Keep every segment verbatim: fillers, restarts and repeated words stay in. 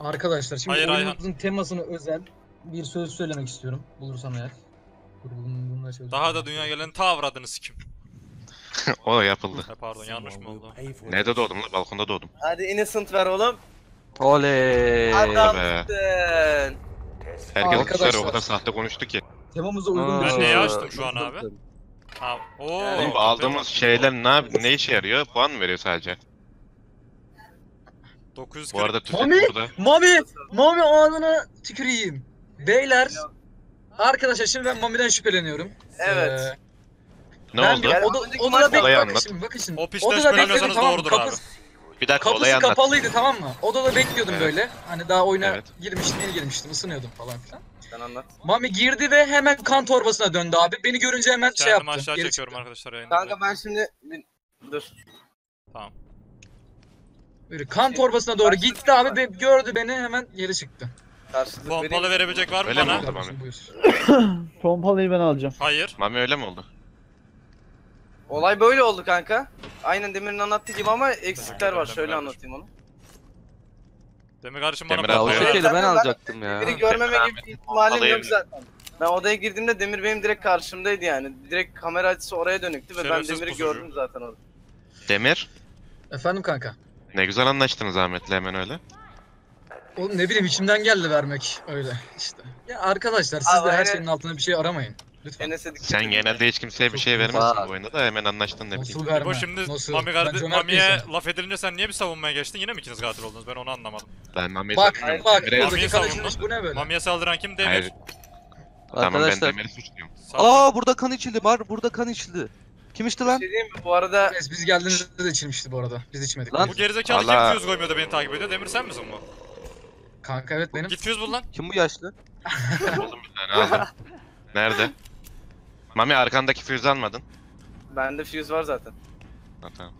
Arkadaşlar şimdi hayır, oyunumuzun hayır. temasına özel bir söz söylemek istiyorum. Bulursam eğer. Daha da dünya gelen tavır adını sikim. O da yapıldı. Ha, pardon yanlış mı oldu? Nerede doğdum lan? Balkonda doğdum. Hadi innocent ver oğlum. Oley. Adamsın. Herkes arkadaşlar o kadar sahte konuştu ki. Temamıza uygun bir şey. Ben neyi açtım şu an abi? Ha, ooo. Yani aldığımız şeyler ne, ne işe yarıyor? Puan mı veriyor sadece? dokuz yüz Bu arada tüfek Mami, burada. Mami! Mami ağzına tüküreyim. Beyler. Arkadaşlar şimdi ben Mami'den şüpheleniyorum. Evet. Ee, ne oldu? Bir, o da, o da olayı bek, anlat. Şimdi, bakın şimdi. O pişten şüphelenmiyorsanız doğrudur abi. Bir dakika olayı anlat. Kapısı kapalıydı tamam mı? Odada bekliyordum evet. böyle. Hani daha oyuna evet. girmiştim, yeni girmiştim, ısınıyordum falan filan. Sen anlat. Mami girdi ve hemen kan torbasına döndü abi. Beni görünce hemen Kendimi şey yaptı. Kendimi aşağı çekiyorum arkadaşlar yayında. Kanka ben şimdi... Dur. Tamam. Böyle kan torbasına doğru gitti abi ve gördü beni hemen geri çıktı. Pompalı verebilecek var mı öyle bana? Pompalıyı ben alacağım. Hayır. Mami öyle mi oldu? Olay böyle oldu kanka. Aynen Demir'in anlattığı gibi ama eksikler var. Şöyle anlatayım onu. Demir kardeşim bana pompalıyı verdi. Ben alacaktım ya. Biri görmeme gibi ihtimalim yok zaten. Ben odaya girdiğimde Demir benim direkt karşımdaydı yani. Direkt kamera açısı oraya dönüktü ve ben Demir'i gördüm zaten orada. Demir? Efendim kanka? Ne güzel anlaştınız Ahmet'le hemen öyle. Oğlum ne bileyim içimden geldi vermek öyle işte. Ya arkadaşlar siz Aa, de her şeyin altına bir şey aramayın. Lütfen. Sen genelde hiç kimseye bir şey vermezsin bu oyunda da hemen anlaştın ne bileyim. Bu şimdi Mami kardeş, Mami'ye laf edilince sen niye bir savunmaya geçtin? Yine mi ikiniz katil oldunuz? Ben onu anlamadım. Ben Mami'ye savunmuyorum. Bak bak oradaki karışınmış bu ne böyle? Mami'ye saldıran kim? Demir. Hayır. Tamam arkadaşlar. Ben Demir'i suçluyorum. Aaa burada kan içildi var burada kan içildi. Kim içti lan? Şey mi, bu arada biz, biz geldiğimizde de içilmişti bu arada. Biz içmedik. Lan bu gerizekalı kim yüz koymuyor da beni takip ediyor? Demir sen misin bu? Kanka evet benim. Git yüz bul lan. Kim bu yaşlı? Buldum bir tane aldım. Nerede? Mami arkandaki füze almadın. Bende füze var zaten. Ha, tamam.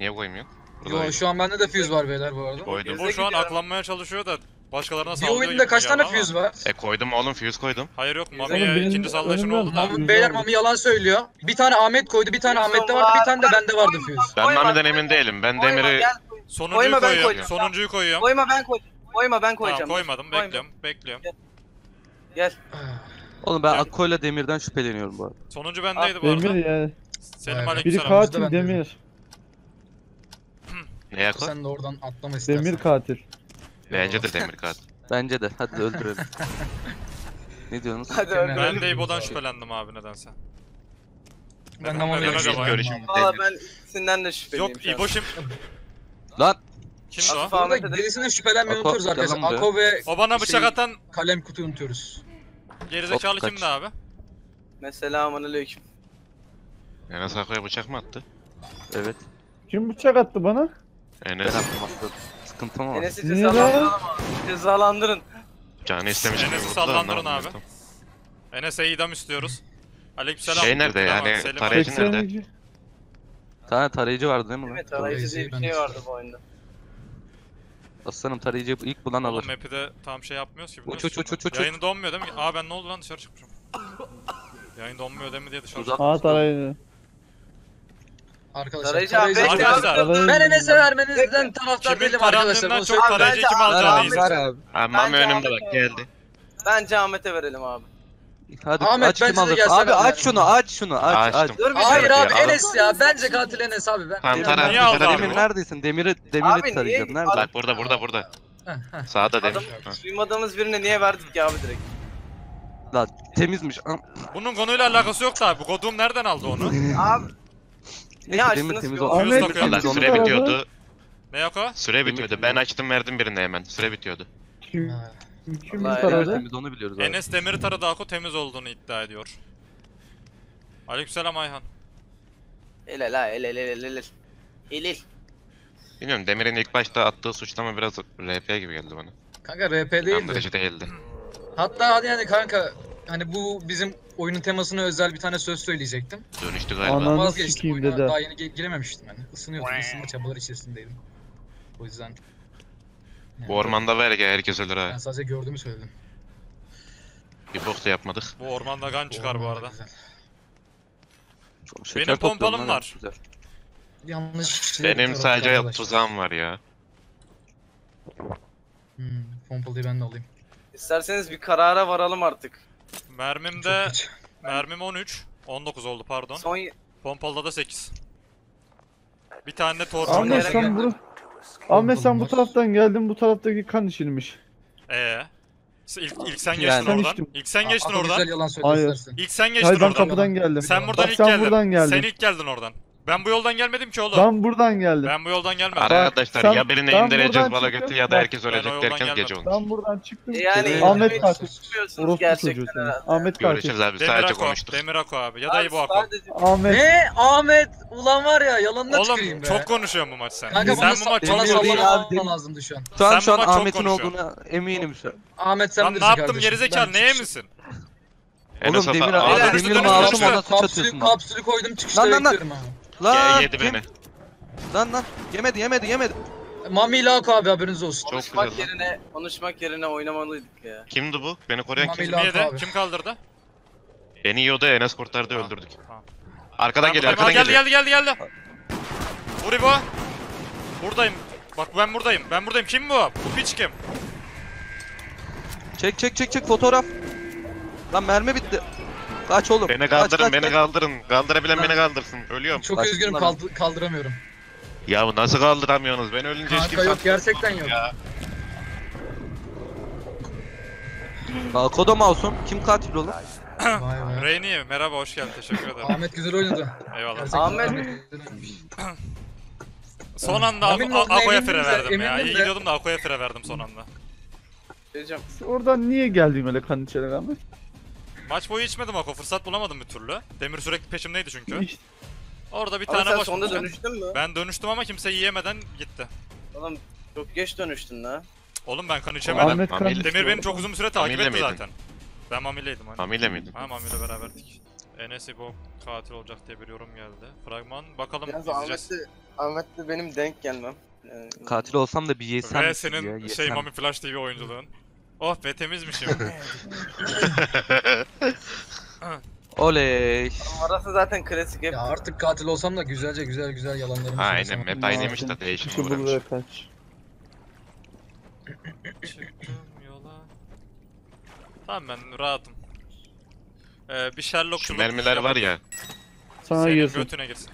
Niye koymuyorsun? Yo şu an bende de füze var beyler bu arada. Koydum. Bu şu an aklanmaya çalışıyor da başkalarına saldırıyor. Bir oyunda kaç tane füze var? E koydum oğlum füze koydum. Hayır yok Mami'ye ikinci saldırışın oldu da. Beyler Mami yalan söylüyor. Bir tane Ahmet koydu, bir tane Ahmet'te vardı, bir tane de bende vardı füze. Ben Mami'den emin değilim. Ben Demir'i sonuncuyu koyuyorum. Sonuncuyu koyuyorum. Koyma ben koydum. Koyma ben koyacağım. Tamam koymadım bekliyorum, koymadım. bekliyorum. Gel. Gel. Oğlum ben Akko'yla Demir'den şüpheleniyorum bu arada. Sonuncu bendeydi bu arada. Demir ya. Selim aleykümselam. Biri katil Demir. Ne Akko? Sen de oradan atlama istersen. Demir katil. Bence de Demir katil. Bence de hadi öldürelim. Ne diyorsunuz? Hadi öldürelim. Ben de İbo'dan şüphelendim abi nedense. Ben de Mami'ye şüphelendim. Valla ben ikisinden de şüphelendim. Yok İbo şimdi. Lan. Kim o? Burada gerisine şüphelenmeyi unutuyoruz arkadaşlar. Ako ve o bana bıçak şey, atan kalem kutuyu unutuyoruz. Gerizekalı kimdi abi? Mesela amanaleyküm. Enes Ako'ya bıçak mı attı? Evet. Kim bıçak attı bana? Enes attı. Sıkıntı mı var? Enes'i cezalandırın ama. Cezalandırın. Canı istemiştim. Enes'i sallandırın abi. Enes'e idam istiyoruz. Aleykümselam. Şey nerede yani? Tarayıcı nerede? Tane tarayıcı vardı değil mi lan? Evet tarayıcı diye bir şey vardı bu oyunda. Aslanım tarayıcı ilk bulan alır. Map'i de tam şey yapmıyoruz ki. Uç uç uç uç uç. Yayını donmuyor değil mi? Aa ben ne oldu lan dışarı çıkmışım. Yayın donmuyor değil mi diye dışarı çıkmışım. Aa tarayıcı. Arkadaşlar tarayıcı, tarayıcı, tarayıcı. Arkadaşlar. Ben Enes'e vermenizden taraftar değilim arkadaşlar. Kimin çok tarayıcı kim alacağını izledim. Mami önümde bak geldi. Bence Ahmet'e verelim abi. Hadi Ahmet, aç kim alır? Abi aç şunu aç şunu aç aç. Hayır abi Enes ya bence katil Enes abi ben. Tam tarafı Demir neredesin? Demir'i Demir'i tarayacağım. Nerede? Bak burada burada burada. Sağda Demir. Duymadığımız birine niye verdik ya abi direkt? Lan temizmiş. Bunun konuyla alakası yok abi. Bu kodum nereden aldı onu? Abi. Ne açtınız? Temiz oldu. Süre bitiyordu. Ne yok o? Süre bitiyordu. Ben açtım verdim birine hemen. Süre bitiyordu. Kim taradı? Enes Demir'i taradı Ako temiz olduğunu iddia ediyor. Aleykümselam Ayhan. Ele la ele ele ele ele. Elil. Bilmiyorum Demir'in ilk başta attığı suçlama biraz R P gibi geldi bana. Kanka R P değildi. değildi. Hatta hadi yani kanka hani bu bizim oyunun temasına özel bir tane söz söyleyecektim. Dönüştü galiba. Ananı vazgeçtim oyuna daha yeni girememiştim hani. Isınıyordum ısınma çabaları içerisindeydim. O yüzden... Yani bu ormanda var ya herkes ölür ha. Ben sadece gördüğümü söyledim. Bir bok da yapmadık. Bu ormanda kan çıkar bu arada. Çok benim pompalım var. Yanlış. Benim sadece tuzağım var ya. Hmm, pompalıyı ben de alayım. İsterseniz bir karara varalım artık. Mermim de... Mermim on üç, on dokuz oldu pardon. Son... Pompalıda da sekiz. Bir tane de torcum var. Ahmet sen bu... Ahmet sen bu taraftan geldin, bu taraftaki kan içilmiş. Eee? İlk, ilk sen geçtin yani. oradan. Sen ilk sen geçtin Aa, oradan. Güzel yalan söylüyorsun. İlk sen geçtin Hayır, oradan. Ben kapıdan geldim. Sen buradan Bak, ilk sen geldin. Buradan geldin. Sen ilk geldin oradan. Ben bu yoldan gelmedim ki oğlum. Ben buradan geldim. Ben bu yoldan gelmedim. Arkadaşlar sen, ya birini indireceğiz bala götü ya da herkes ölecek derken gece olmuş. Ben buradan çıktım. E yani Ahmet kardeş. Gerçekten. Ahmet kardeş. Görüşürüz abi. Demir sadece konuştuk. Demir Ako abi ya da İbo Ako. Ahmet. Ne? Ahmet ulan var ya yalanına çıkayım be. Oğlum çok konuşuyorsun bu maç sen. Kanka, sen bu maç çok konuşuyorsun lazımdı şu an. Sen şu an Ahmet'in olduğuna eminim şu an. Ahmet sen ne yaptım gerizekalı neye misin? Oğlum demir abi. Demir mağazım ona suç atıyorsun. Kapsülü koydum çıkışta bekliyorum abi. Lan yedi beni. Lan lan yemedi yemedi yemedi. Mami ile Ako abi haberiniz olsun. Konuşmak Çok yerine konuşmak yerine oynamalıydık ya. Kimdi bu? Beni koruyan kim? Kim kaldırdı? Beni yiyordu, Enes kurtardı, öldürdük. Ha. Arkadan geliyor, arkadan geliyor. Geldi geldi geldi geldi. Vur bu. Buradayım. Bak ben buradayım. Ben buradayım. Kim bu? Bu piç kim? Çek çek çek çek fotoğraf. Lan mermi bitti. Kaç oğlum. Beni kaldırın, kaç, kaç, beni kaldırın. Kaldırabilen lan. Beni kaldırsın. Ölüyorum. Çok kaç, üzgünüm, kaldı kaldıramıyorum. Ya nasıl kaldıramıyorsunuz? Ben ölünce hiç kimse... Kanka yok, gerçekten yok. Ya. Balkoda mouse'um. Kim katil oğlum? Reyni, merhaba, hoş geldin. Teşekkür ederim. Ahmet güzel oynadı. Eyvallah. Gerçekten Ahmet Son anda Ako'ya fire verdim ya. İyi gidiyordum da Ako'ya fire verdim son anda. Oradan niye geldin öyle kan içeri Ahmet? Maç boyu içmedim Ako, fırsat bulamadım bir türlü. Demir sürekli peşimdeydi çünkü. Orada bir tane baş... Sonunda dönüştün mü? Ben dönüştüm ama kimse yiyemeden gitti. Oğlum çok geç dönüştün la. Oğlum ben kan içemedim. Demir beni çok uzun bir süre takip etti zaten. Ben Mamile'ydim hani. Mamile miydin? Ha Mamile'yle beraberdik. Enes İbo katil olacak diye bir yorum geldi. Fragman bakalım izleyeceğiz. Ahmet'le benim denk gelmem. Katil olsam da bir yesem. Ve senin şey Mami Flash T V oyunculuğun. Oh be temizmişim. Oley. Orası zaten klasik hep. Ya artık katil olsam da güzelce güzel güzel yalanlarımı. Aynen map aynıymış da değişim uğramış. Tamam ben rahatım. Ee, bir Sherlock şu mermiler var ya. Sana girsin. Götüne girsin.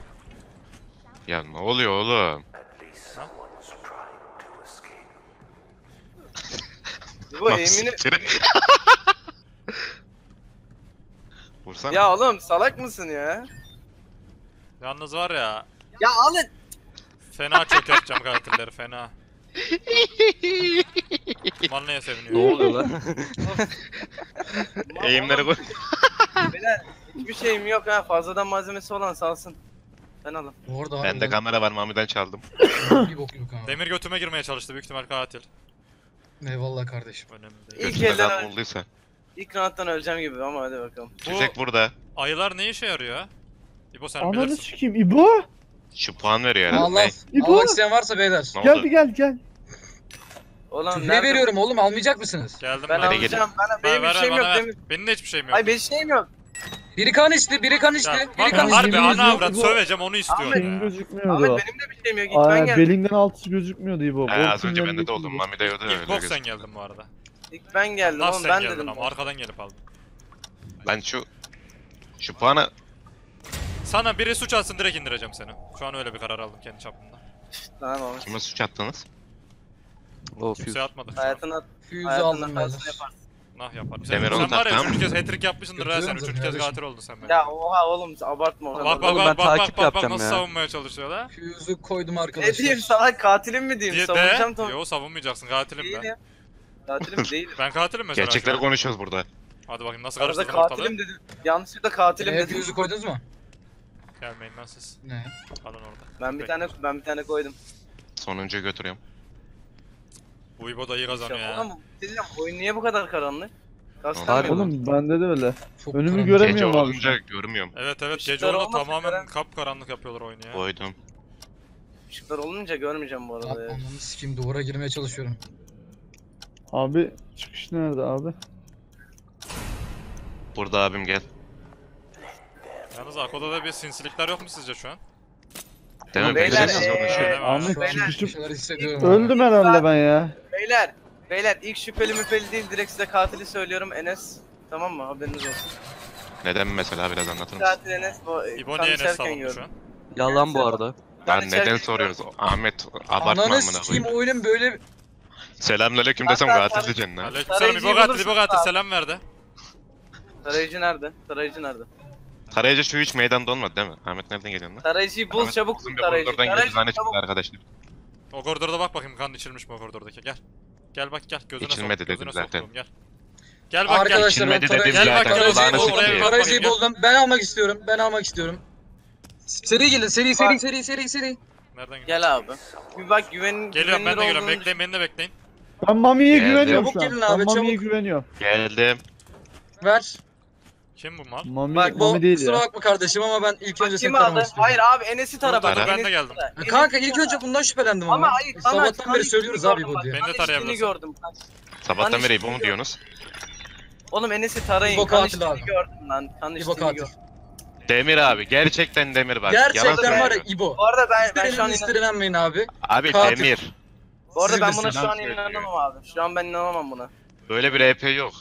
Ya ne oluyor oğlum? Bu Emin'i... Ya oğlum salak mısın ya? Yalnız var ya... Ya alın! Fena çok yapacağım katilleri, fena. Mal neye seviniyor? Ne oluyor lan? Eğimleri koy. Beyler hiçbir şeyim yok ha, fazladan malzemesi olan salsın. Ben alın. Bende kamera var, Mami'den çaldım. Demir götüme girmeye çalıştı, büyük ihtimal katil. Eyvallah kardeşim. Önemli. İlk elden olduysa. İlk round'dan öleceğim gibi ama hadi bakalım. Tüfek Bu burada. Ayılar ne işe yarıyor? İbo sen Ananı bilirsin. Ananı sikeyim İbo. Şu puan veriyor herhalde. Allah. İbo. Allah isteyen varsa beyler. Gel bir gel gel. Ulan ne veriyorum oğlum, almayacak mısınız? Geldim ben. Ben alacağım. Bana, benim hiçbir şeyim yok demin. Benim de hiçbir şeyim yok. Ay benim şeyim yok. Biri kan içti, biri kan içti. Biri kan içti. Harbi ana avrat söveceğim onu istiyorum. Benim gözükmüyordu. Ahmet benim de bir şeyim yok. Gitmen geldi. Belinden altısı gözükmüyordu İbo. Ha, az önce bende de oldum. Mami'de yoktu öyle. İlk sen geldin bu arada. İlk ben geldim oğlum, ben dedim. Ama arkadan gelip aldım. Ben şu şu puanı sana biri suç atsın direkt indireceğim seni. Şu an öyle bir karar aldım kendi çapımda. Tamam oğlum. Kime suç attınız? O füze atmadı. Hayatına füze aldım ben. Nah yapar. Sen, sen var ya üçüncü kez hat-trick yapmışsındır ha sen, üçüncü kez katil oldun sen böyle. Ya oha oğlum abartma oğlum. Bak bak bak bak bak bak nasıl ya. savunmaya çalışıyor la. Füzü koydum arkadaşlar. Ne diyeyim sana, katilim mi diyeyim? Savunacağım tamam. Yo savunmayacaksın, katilim ben. Değilim. Katilim değilim. Ben katilim mesela. Gerçekleri konuşuyoruz burada. Hadi bakayım nasıl karıştırdın ortalığı. Katilim dedim. Yanlışlıkla katilim dedim. Füzü koydunuz mu? Gelmeyin lan siz. Ne? Kalın orada. Ben bir tane ben bir tane koydum. Sonuncuyu götürüyorum. Bu İbo da iyi kazanıyor ya. Oğlum, oyun niye bu kadar karanlık? Kastanmıyor. Oğlum bende de öyle. Çok Önümü karanlık. göremiyorum abi. Gece olunca görmüyorum. Evet evet, gece olunca tamamen karan... kapkaranlık yapıyorlar oyunu ya. Koydum. Işıklar olunca görmeyeceğim bu arada ya. Ananı sikeyim, duvara girmeye çalışıyorum. Abi çıkış nerede abi? Burada abim gel. Yalnız Ako'da da bir sinsilikler yok mu sizce şu an? Beyler, beyler, ee, Ahmet çıkışıp öldüm herhalde ben ya. Beyler Beyler ilk şüpheli müpeli değil, direkt size katili söylüyorum, Enes. Tamam mı? Haberiniz olsun. Neden mesela, biraz anlatır mısın? Katil Enes, bu İboni Enes savundu şu an. Yalan bu arada. Lan neden soruyoruz? Ahmet abartma amına koyayım. Ananı oğlum böyle... Selamünaleyküm desem katil diyeceksin lan. Aleykümselam, İbo katil, İbo katil selam verdi. Tarayıcı nerede? Tarayıcı nerede? Tarayıcı şu hiç meydanda olmadı değil mi? Ahmet nereden geliyorsun lan? Tarayıcıyı bul çabuk, tarayıcı. Tarayıcı çabuk. Arkadaşlar. O koridorda bak bakayım, kan içilmiş mi o koridordaki? Gel. Gel bak gel, gözüne soktum. Gözüne soktum gel. Gel bak gel. İçilmedi dedim zaten. Tarayıcıyı buldum. Ben almak istiyorum. Ben almak istiyorum. Seri gelin, seri seri seri seri seri. Nereden gel abi. Bir bak güvenin. Geliyorum ben de geliyorum. Bekleyin, beni de bekleyin. Ben Mami'ye güveniyorum şu an. Ben Mami'ye güveniyorum. Geldim. Ver. Kim bu mal? Mami, bak bu Mami değil kusura ya. Bakma kardeşim ama ben ilk bak, önce seni taramak istiyorum. Hayır abi Enes'i tara bak. Ben de geldim. Ya, kanka ilk önce bundan şüphelendim ama. Ama sabahtan beri söylüyoruz abi bu diye. Ben de tarayabilirim. Sabahtan beri bu mu diyorsunuz? Oğlum Enes'i tarayın. Kan işini gördüm lan. Kan işini gördüm. Demir abi gerçekten Demir bak. Gerçekten var ya İbo. Bu arada ben, ben şu an istirenmeyin abi. Abi katil. Demir. Bu arada siz ben buna şu an inanamam abi. Şu an ben inanamam buna. Böyle bir R P yok.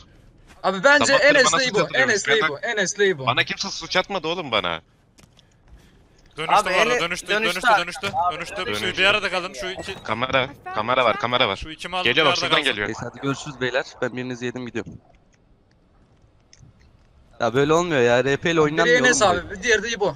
Abi bence Enes'le İbo, Enes'le İbo, Enes'le İbo. Bana kimse suç atmadı oğlum bana. Dönüştü abi, bana, dönüştü, dönüştü, dönüştü, abi, dönüştü. dönüştü. Şu bir arada kalın, şu iki... Kamera, kamera var, kamera var. Şu iki mal geliyor bak, şuradan geliyor. Neyse hadi görüşürüz beyler, ben birinizi yedim gidiyorum. Ya böyle olmuyor ya, R P ile oynanmıyor. Biri Enes abi, böyle. Diğeri de İbo.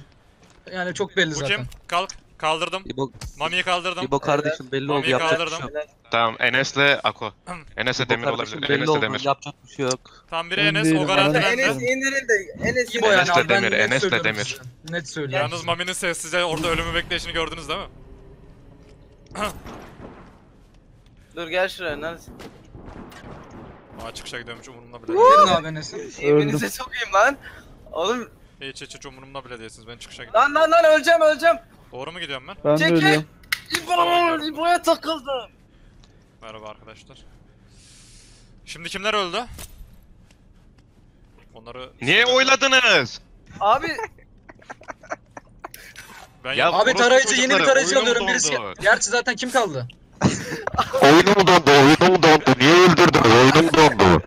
Yani çok belli bu zaten. Bu kim? Kalk, kaldırdım. İbo... Mami'yi kaldırdım. İbo kardeşim belli oldu, yapacak bir şey yok. Tamam, Enes'le Ako. Enes'e Demir olabilir, Enes'e Demir. Yapacak bir şey yok. Tam biri Enes, o garanti bende. Enes indirildi, Enes İbo yani abi, ben net Enes söylüyorum Demir. Size. Net söylüyorum. Yalnız Mami'nin sessizce orada ölümü bekleyişini gördünüz değil mi? Dur gel şuraya, neredesin? Aa çıkışa gidiyorum, hiç umurumda bile değil. Gelin abi Enes'e. Evinize sokayım lan. Oğlum. Hiç hiç hiç umurumda bile değilsiniz, ben çıkışa gidiyorum. Lan lan lan öleceğim öleceğim. Doğru mu gidiyorum ben? Ben Çekil. de ölüyorum. İbo'ya İbo takıldım. Merhaba arkadaşlar. Şimdi kimler öldü? Onları... Niye oyladınız? Abi... ben ya abi tarayıcı, yeni bir tarayıcı alıyorum birisi. Gerçi zaten kim kaldı? Oyunum dondu, oyunum dondu. Niye öldürdünüz? Oyunum dondu.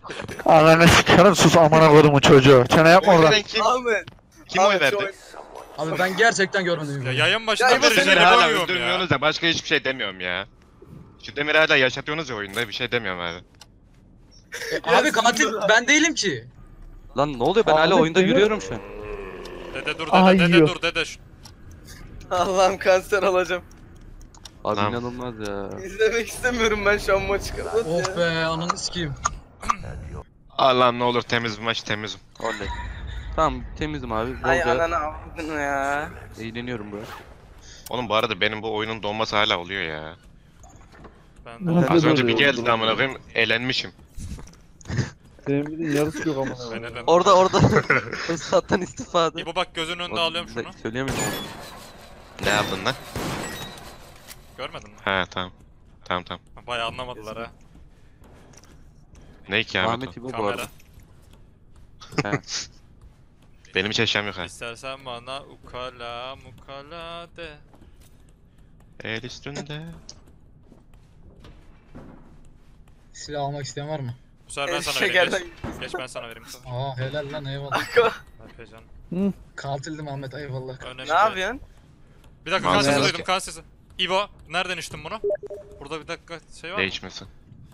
Ananı sikerim, sus amına kodumun çocuğu. Çene yapma oradan. Kim, abi, kim abi, oy verdi? Oy... Abi ben gerçekten görmedim. Ya yayın başından beri seni hala öldürmüyorsunuz ya. Başka hiçbir şey demiyorum ya. Şu Demir'i hala yaşatıyorsunuz ya oyunda, bir şey demiyorum abi. E, abi katil ben değilim ki. Lan ne oluyor, ben abi, hala oyunda demiyor. Yürüyorum şu an. Dede dur dede, Ay, dede dur dede şu. Allah'ım kanser olacağım. Abi tamam. İnanılmaz ya. İzlemek istemiyorum ben şu an maçı kadar. Oh be ananı sikeyim. Allah'ım ne olur temiz bir maç, temizim. Oley. Tamam temizim abi. Bolca... Ay ananı avladın ya. Eğleniyorum bu. Oğlum bu arada benim bu oyunun donması hala oluyor ya. Az önce bir geldi amına koyayım, eğlenmişim. Benim yarısı yok amına. Orada orada fırsattan istifade. İbo bak gözünün önünde alıyorum şunu. Söyleyemiyorum. Ne yaptın lan? Görmedin mi? He tamam. Tamam tamam. Bayağı anlamadılar ha. Ne ki Ahmet İbo bu arada. Benim hiç eşyam yok ha. İstersen bana ukala mukala de. El üstünde. Silah almak isteyen var mı? Bu sefer ben sana vereyim, geç. Geç ben sana vereyim. Aa helal lan, eyvallah. Hı. Katildim Ahmet, eyvallah. Önemli ne yapıyorsun? Bir dakika kan sesi duydum, kan sesi. İbo nereden içtin bunu? Burada bir dakika şey var mı? Değişmesin.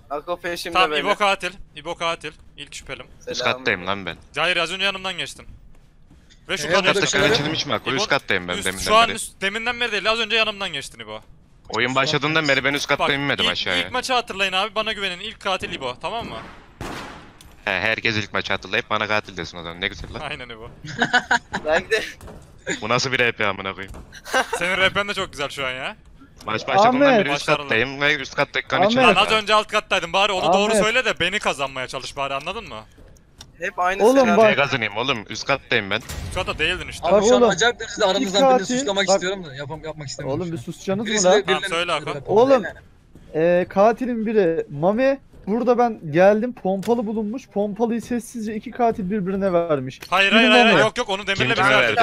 Ako peşimde tamam, böyle. Tamam İbo katil, İbo katil. İlk şüphelim. Üst kattayım lan ben. Hayır az önce yanımdan geçtin. Ve şu kadar da kan içtim içme Ako, üst kattayım ben üst, deminden beri. Şu an üst, deminden beri değil, az önce yanımdan geçtin İbo. Oyun başladığından beri ben üst katta inmedim aşağıya. İlk maçı hatırlayın abi, bana güvenin, ilk katil İbo, tamam mı? He herkes ilk maçı hatırlayıp bana katil desin o zaman, ne güzel lan. Aynen İbo. Ben de... Bu nasıl bir R P amına koyayım? Senin R P'n de çok güzel şu an ya. Maç başladığından beri üst kattayım ve üst kattaki kan içeri. Lan az önce alt kattaydın, bari onu doğru söyle de beni kazanmaya çalış bari, anladın mı? Hep aynı senaryo. Ne kazanayım oğlum, üst kattayım ben. Üst katta değildin işte. Abi şu an acayip derecede aramızdan birini suçlamak bak, istiyorum da yapam yapmak istemiyorum. Oğlum bir susacaksınız mı lan? Tamam söyle Hakan. Oğlum ee, katilin biri Mami, burada ben geldim pompalı bulunmuş, pompalıyı sessizce iki katil birbirine vermiş. Hayır hayır hayır, hayır yok yok, onu Demir'le biz verdik.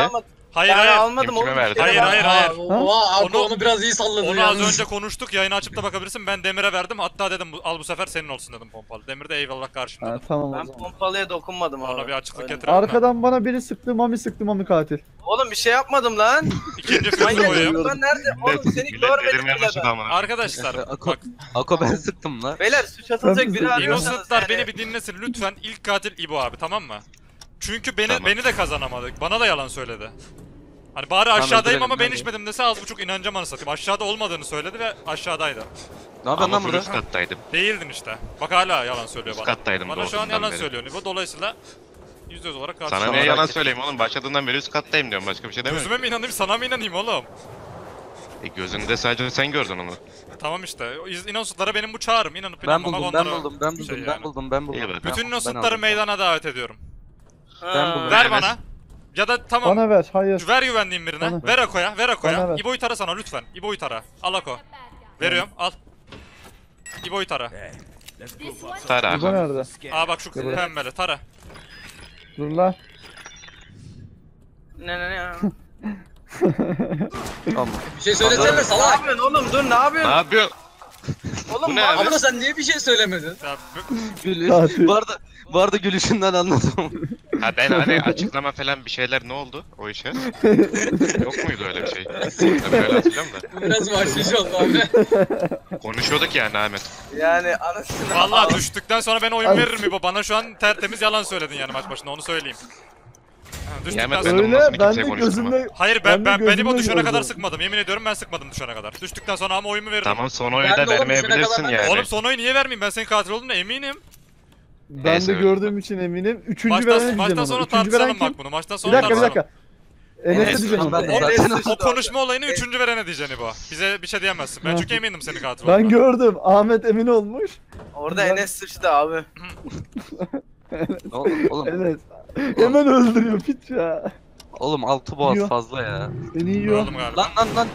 Hayır hayır. Almadım oğlum. Hayır hayır hayır. hayır. Oha, onu, onu biraz iyi salladı. Onu az önce konuştuk. Yayını açıp da bakabilirsin. Ben Demir'e verdim. Hatta dedim al bu sefer senin olsun dedim pompalı. Demir de eyvallah karşımda. Ha, tamam, ben pompalıya dokunmadım abi. Ona bir açıklık getirelim. Arkadan ben. Bana biri sıktı. Mami sıktı. Mami katil. Oğlum bir şey yapmadım lan. İkinci filmde o ya. Ben nerede? Oğlum seni görmedim bile. Arkadaşlar bak. Ako ben sıktım lan. Beyler suç atılacak biri var. Innocentlar beni bir dinlesin lütfen. İlk katil İbo abi, tamam mı? Çünkü beni tamam. beni de kazanamadık. Bana da yalan söyledi. Hani bari tamam, aşağıdayım ama ben içmedim dese az buçuk inancam anı satayım. Aşağıda olmadığını söyledi ve aşağıdaydı. Ne yapayım lan burada? Üst kattaydım. Değildin işte. Bak hala yalan söylüyor üst bana. Kattaydım bana şu an yalan benim. söylüyor. Bu dolayısıyla yüzde yüz olarak karşı. Sana niye yalan söyleyeyim oğlum? Başladığından beri üst kattayım diyorum. Başka bir şey demiyorum. Gözüme mi inanayım sana mı inanayım oğlum? E gözünde sadece sen gördün onu. Tamam işte. İnançlara benim bu çağrım. İnanıp inanmamak onlara. Ben buldum, ben buldum, şey ben buldum, yani. ben buldum, ben buldum. Bütün inançları meydana davet ediyorum. Aa, ver bana. Ya da tamam. Bana ver, hayır. Ver güvendiğim birine. Bana ver Ako'ya, ver Ako'ya. İbo'yu tara sana lütfen. İbo'yu tara. Al Ako. Veriyorum, al. İbo'yu tara. Tara. İbo nerede? Aa bak şu pembeli, tara. Dur la. Ne ne ne. Tamam. Bir şey söylesene salak. Ne yapıyorsun oğlum? Dur ne yapıyorsun? Ne yapıyorsun? Oğlum abla sen niye bir şey söylemedin? Bu arada, bu arada gülüşünden anladım. Ha ben hani açıklama falan bir şeyler ne oldu o işe? Yok muydu öyle bir şey? Tabii öyle hatırlıyorum da. Biraz vahşiş oldu abi. Konuşuyorduk yani Ahmet. Yani anasını... Valla düştükten sonra ben oyun veririm İbo. Bana şu an tertemiz yalan söyledin yani maç başında, onu söyleyeyim. Yani ben öyle, ben de gözümle... Hayır ben, ben, ben beni bu düşene kadar sıkmadım, yemin ediyorum ben sıkmadım düşene kadar. Düştükten sonra ama oyumu veririm. Tamam son oyu da vermeyebilirsin yani. Oğlum son oyu niye vermeyeyim, ben senin katil olduğuna eminim. Ben Neyse, de gördüğüm evet. için eminim. Üçüncü veren diyeceğim. Maçtan sonra tartışalım bak bunu, maçtan sonra tartışalım. Bir dakika bir dakika. Enes'e diyeceğim. O, o konuşma olayını üçüncü verene diyeceksin İbo. Bize bir şey diyemezsin, ben çünkü emindim senin katil olduğuna. Ben gördüm, Ahmet emin olmuş. Orada Enes sıçtı abi. Oğlum. Evet. Hemen öldürüyor piç ya. Oğlum altı boğaz yiyor. Fazla ya. Beni yiyor. Lan lan lan.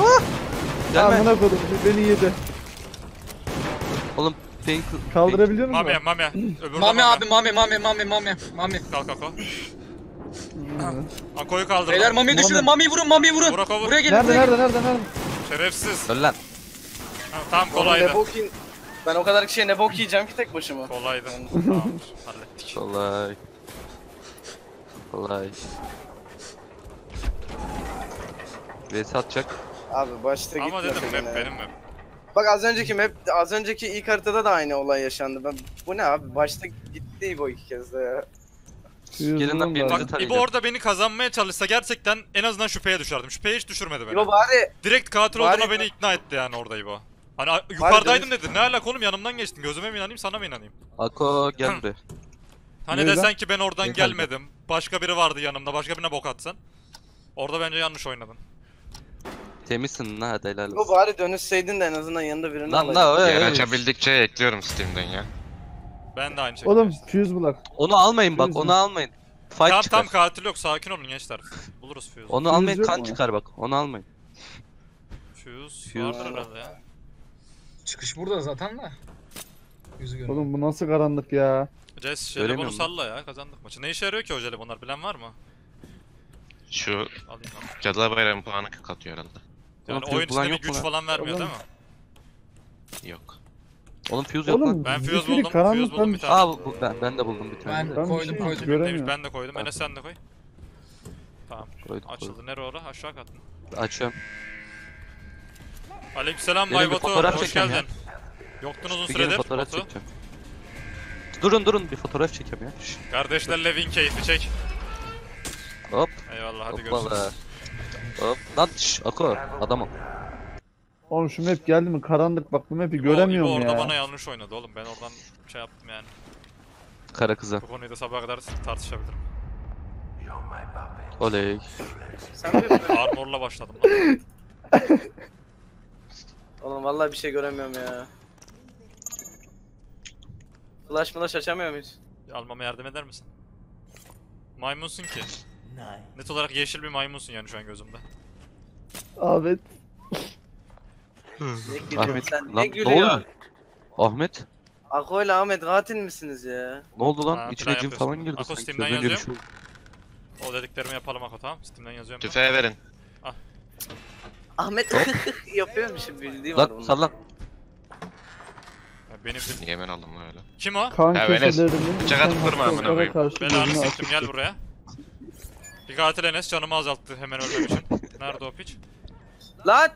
Aa! Gelme. Amına koydum. Beni yedi. Oğlum pink kaldırabiliyor musun? Mami mami. Öbür mami abi mami mami mami mami. Mami kalk kalk. Ako'yu kaldır. Beyler mamiyi düşürün. Mamiyi vurun. Mamiyi vurun. Burak, buraya gelin. Nerede nerede nerede nerede? Şerefsiz. Öl lan. Ha, tam kolaydı. Ben o kadar kişiye ne bok yiyeceğim ki tek başıma. Kolaydı. Tamam, hallettik. Kolay. Kolay. Vs atacak. Abi başta gitme. Ama dedim map benim map. Bak az önceki map, az önceki ilk haritada da aynı olay yaşandı. Ben, bu ne abi? Başta gitti İbo iki kez de ya. Gelin bir bak, İbo orada beni kazanmaya çalışsa gerçekten en azından şüpheye düşerdim. Şüpheye hiç düşürmedi beni. İbo bari... Direkt katil bari olduğuna bari... beni ikna etti yani orada İbo. Hani yukarıdaydım dedin, ne alaka oğlum yanımdan geçtin, gözüme mi inanayım sana mı inanayım? Ako geldi. Hani desen ki ben oradan Neyden? gelmedim, başka biri vardı yanımda, başka birine bok atsan. Orada bence yanlış oynadın. Temizsin lan hadi helal olsun. Bu bari dönüşseydin de en azından yanında birini alayım. Lan lan öyle. Açabildikçe ekliyorum Steam'den ya. Ben de aynı şekilde. Oğlum fuse bulak. Onu almayın bak, onu almayın. Fight tam, çıkar. Tam katil yok, sakin olun gençler. Buluruz fuse'u. Onu fuse almayın, kan çıkar bak, onu almayın. Fuse vardır herhalde ya. Çıkış burada zaten da. Yüzü görüyorum. Oğlum bu nasıl karanlık ya? Jess jelibonu salla ya, kazandık maçı. Ne işe yarıyor ki o jelibonlar, bilen var mı? Şu Cadılar Bayramı puanı katıyor herhalde. Yani oğlum, oyun içinde bir güç falan vermiyor oğlum, değil mi? Yok. Oğlum fuse yok lan. Ben fuse buldum, fuse buldum bir tane. Aa bu, ben, ben de buldum bir tane. Ben, ben koydum şey koydum. Demiş, ben de koydum, Enes sen de koy. Tamam, koydum, açıldı. Koydum. Nere ora? Aşağı kattın. Açıyorum. Aleykümselam Baybato, hoş geldin. Ya. Yoktun uzun süredir. Durun durun bir fotoğraf çekeyim ya. Kardeşlerle win keyfi çek. Hop. Eyvallah hadi Hoppala. görüşürüz. Hop. Lan şş Ako adam ol. Oğlum şu map geldi mi karanlık bak bu map'i göremiyorum ya. Orada bana yanlış oynadı oğlum, ben oradan şey yaptım yani. Kara kıza. Bu konuyu da sabaha kadar tartışabilirim. Oley. Sen de armorla başladım lan. Oğlum vallahi bir şey göremiyorum ya. Flash flash açamıyor muyuz? Almama yardım eder misin? Maymunsun ki. Net olarak yeşil bir maymunsun yani şu an gözümde. Ahmet. Ne Ahmet. Sen, lan, ne, ne oldu? Ahmet. Ako ile Ahmet katil misiniz ya? Ne oldu lan? Ha, İçine cin falan girdi. Ako Steam'den yazıyorum. O dediklerimi yapalım Ako, tamam. Steam'den yazıyorum. Tüfeğe ben verin. Al. Ahmet yapıyormuşum, bildiği var. Lan sallan. Benim bir... Yemen aldım öyle. Kim o? Kanka Enes. Bıçak atıp durma amına koyayım. Belanı siktim, gel buraya. Bir katil Enes canımı azalttı hemen ölmem için. Nerede o piç? Lan!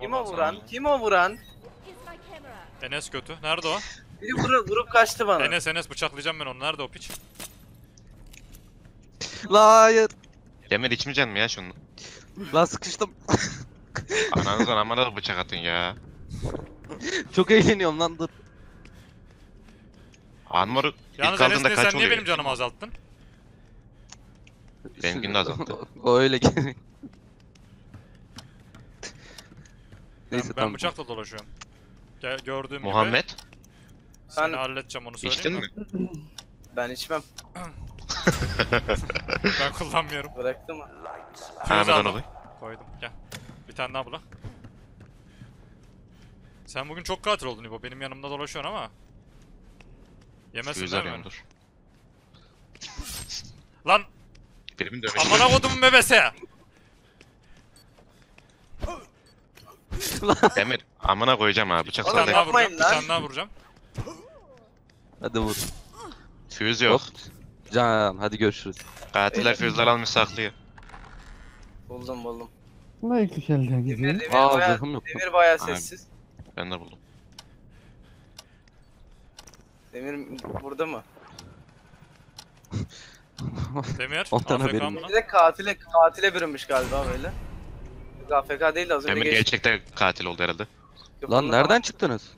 Kim o vuran? Kim o vuran? Enes kötü. Nerede o? Biri vurup, vurup kaçtı bana. Enes Enes bıçaklayacağım ben onu. Nerede o piç? La hayır. Demir içmeyecek mi ya şunu? La sıkıştım. Ananızdan amana bıçak atın ya. Çok eğleniyorum lan, dur. Armor'u ilk aldığında kaç oluyor? Niye benim canımı azalttın? Benimkini de azalttı. O öyle gerek. Neyse, ben, ben bıçakla dolaşıyorum. Gel, gördüğüm Muhammed gibi. Muhammed? Ben halledeceğim onu, söyleyeyim mi? İçtin mi? Ben içmem. Ben kullanmıyorum. Bıraktım mı? Hemen alayım. Koydum, gel. Bir tane daha bula. Sen bugün çok katil oldun İbo, benim yanımda dolaşıyorsun ama yemezsin değil mi? Lan! Amana kodumun bebesi! Demir, amana koyacağım abi, bıçakla da vuracağım, bir tane daha vuracağım. Hadi vur. Füze yok. Can, hadi görüşürüz. Katiller füzeler almış, saklıyor. Buldum buldum. Ne iki elden gidiyor? Demir bayağı sessiz. Ben de buldum. Demir burada mı? Demir, A F K de katile, katile bürünmüş galiba böyle. A F K değil de az önce. Demir gerçekten katil oldu herhalde. Lan nereden çıktınız?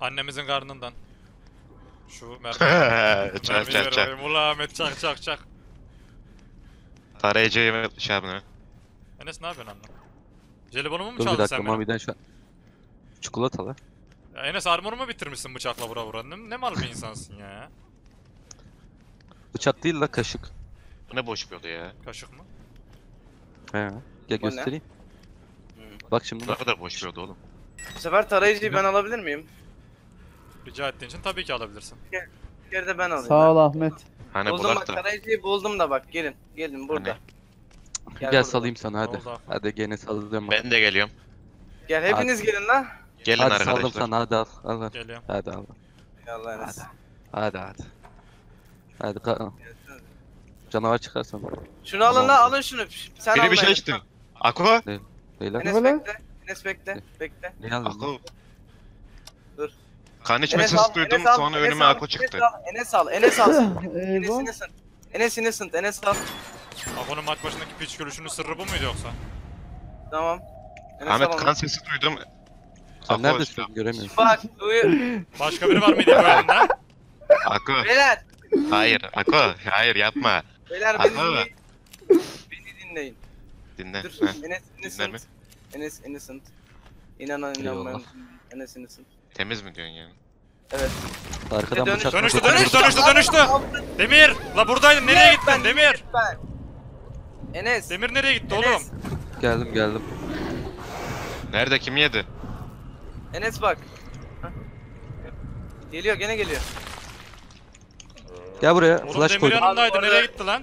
Annemizin karnından. Şu mermi. Çak çak çak. Ula Ahmet çak çak çak. Tarayıcıyı mı şey yapın? Enes ne yapıyorsun annem? Jelibonumu mu çaldın sen benim? Bir dakika. Çikolatalı. Ya Enes armorumu bitirmişsin bıçakla vura vura. Ne, ne mal bir insansın ya. Bıçak değil la, kaşık. Bu ne boş bir oldu ya. Kaşık mı? He. Gel bu göstereyim. Ne? Bak şimdi. Ne kadar boş bir oldu oğlum. Bu sefer tarayıcıyı ben alabilir miyim? Rica ettiğin için tabii ki alabilirsin. Gel. Geri de ben alayım. Sağ ol Ahmet. Hani buldum bak da. Tarayıcıyı buldum da bak, gelin. Gelin burada. Hani? Gel, gel salayım sana hadi. Hadi gene salıyorum. Ben de geliyorum. Gel hepiniz hadi. Gelin la. Gelin hadi arkadaşlar. Hadi saldım sana, hadi al, al, al. Geliyorum. Hadi al. Allah'a emanet. Hadi hadi. Hadi kalk. Canavar çıkarsan. Şunu alın la, alın şunu. Sen biri bir şey içtin. Ako. Ne? Enes bekle. Enes bekle. Bekle. Ne aldın? Ako. Dur. Kan içme sesi duydum, sonra önüme Ako çıktı. Enes al, Enes al. Enes inesin. Enes inesin, Enes al. Ako'nun maç başındaki piç gülüşünün sırrı bu muydu yoksa? Tamam. Ahmet kan sesi duydum. Sen neredesin? Göremiyorum. Bak, duyuyor. Başka biri var mıydı bu yanında? Ako. Beyler. Hayır, Ako. Hayır, yapma. Beyler beni dinleyin. Beni dinleyin. Dinle. Dur, Enes innocent. Enes innocent. İnanan inanmayan. Enes innocent. Temiz mi diyorsun yani? Evet. Arkadan bıçak. Dönüştü, dönüştü, dönüştü, dönüştü. Demir, la buradaydın. Nereye gittin Demir? Enes. Demir nereye gitti oğlum? Geldim, geldim. Nerede, kim yedi? Enes bak. Hah. Geliyor, gene geliyor. Gel buraya. Oğlum flash koydum. Yanındaydı. Nereye gitti lan?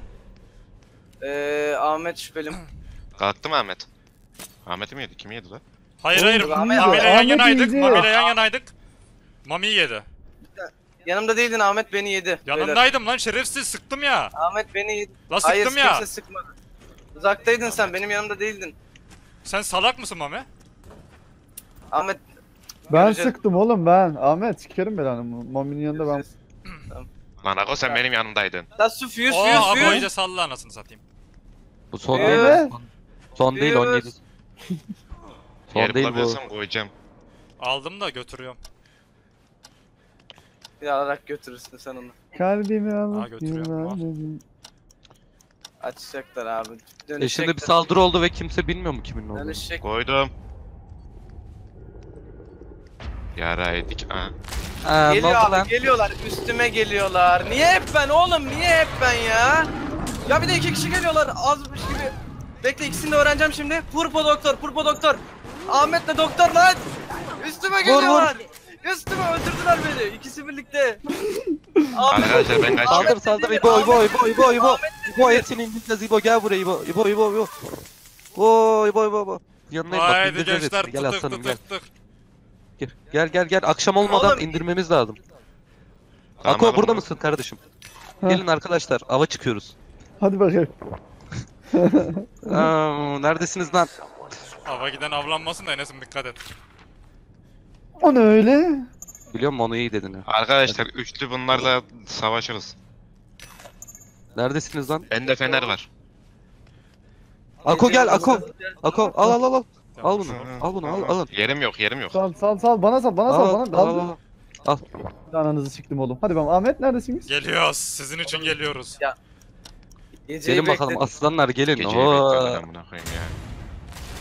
Eee Ahmet şüphelim. Kalktı mı Ahmet? Ahmet'i mi yedi? Kimi yedi lan? Hayır hayır. Mami'yle yan yanaydık. Mami'yle yan yanaydık. Mami'yi yedi. Yanımda değildin, Ahmet beni yedi. Yanındaydım lan şerefsiz, sıktım ya. Ahmet beni yedi. La sıktım hayır, ya. Hayır kimse sıkmadı. Uzaktaydın Ahmet. Sen benim yanımda değildin. Sen salak mısın Mami? Ahmet. Ben önce... sıktım oğlum ben. Ahmet sikerim ben hanım. Mami'nin yanında ben. Tamam. Lan Ako sen benim yanımdaydın. La su fuse fuse fuse. Aboyca salla anasını satayım. Bu son değil mi? Son değil on yedi. Son değil bu. Koyacağım. Aldım da götürüyorum. Bir alarak götürürsün sen onu. Kalbimi alıp açacaklar abi. E şimdi bir saldırı oldu ve kimse bilmiyor mu kimin olduğunu. Dönüşecek. Koydum. Yara edik ha. Aa, geliyor abi, geliyorlar üstüme geliyorlar. Niye hep ben oğlum, niye hep ben ya? Ya bir de iki kişi geliyorlar azmış gibi. Bekle ikisini de öğreneceğim şimdi. Purpo doktor, Purpo doktor. Ahmet'le doktor lan. Üstüme geliyorlar. Vur, vur. Üstüme öldürdüler beni. İkisi birlikte. Arkadaşlar ben kaçıyorum. Saldır saldır İbo İbo İbo İbo İbo İbo hepsini indireceğiz İbo gel buraya İbo İbo İbo İbo İbo İbo İbo yanındayım bak indireceğiz hepsini gel aslanım gel. Gel gel gel akşam olmadan indirmemiz lazım. Ako burada mısın kardeşim? Gelin arkadaşlar ava çıkıyoruz. Hadi bakalım. Neredesiniz lan? Ava giden avlanmasın da Enes'im dikkat et. O ne öyle? Biliyor musun onu iyi dedin ya. Arkadaşlar evet. Üçlü bunlarla savaşırız. Neredesiniz lan? Bende fener var. Ako gel Ako. Ako al al al al. Al bunu. Al bunu al al. Yerim yok yerim yok. Sal sal sal bana sal bana sal bana. Al al al. Al. Ananızı çıktım oğlum. Hadi ben Ahmet neredesiniz? Geliyoruz. Sizin için geliyoruz. Ya. Geceyi gelin bakalım bekledim. Aslanlar gelin. Ooo.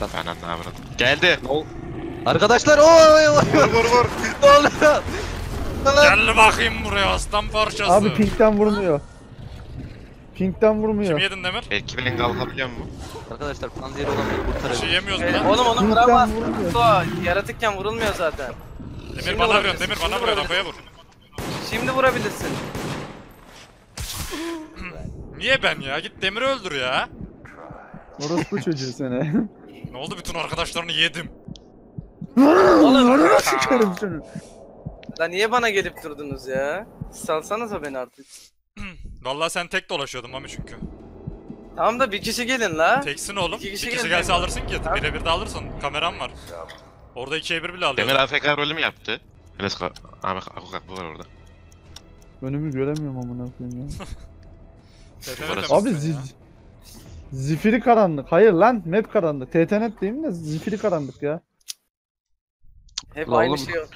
Ben anne avradım. Geldi. No. Arkadaşlar ooo. Vur vur vur. Ne oluyor? Gel bakayım buraya aslan parçası. Abi pinkten vurmuyor. Pinkten vurmuyor. Kim yedin Demir? Belki ben kalkabiliyor mu? Arkadaşlar panzeri olanları kurtarabilir. Bir şey yemiyoruz evet, mu lan? Oğlum onu vuramaz. Yaratıkken vurulmuyor zaten. Demir şimdi bana vuruyorsun, Demir bana vuruyor, Ako'ya vur. Şimdi vurabilirsin. Niye ben ya? Git Demir'i öldür ya. Orospu çocuğu sene. Ne oldu bütün arkadaşlarını yedim. Oğlum oraya çıkarım şunu. Lan niye bana gelip durdunuz ya? Salsanıza beni artık. Vallahi sen tek dolaşıyordun Mami çünkü. Tamam da bir kişi gelin la. Teksin oğlum. İki kişi, bir kişi gelse alırsın ki. Tamam. Birebir de alırsın. Kameram var. Orada ikiye bir bile alıyor. Demir A F K rolü mü yaptı? Enes Ako Ako bu var orada. Önümü göremiyorum amına koyayım ya. Abi zi zifiri karanlık. Hayır lan map karanlık. T T net değil mi de zifiri karanlık ya. Hep aynı şey yok.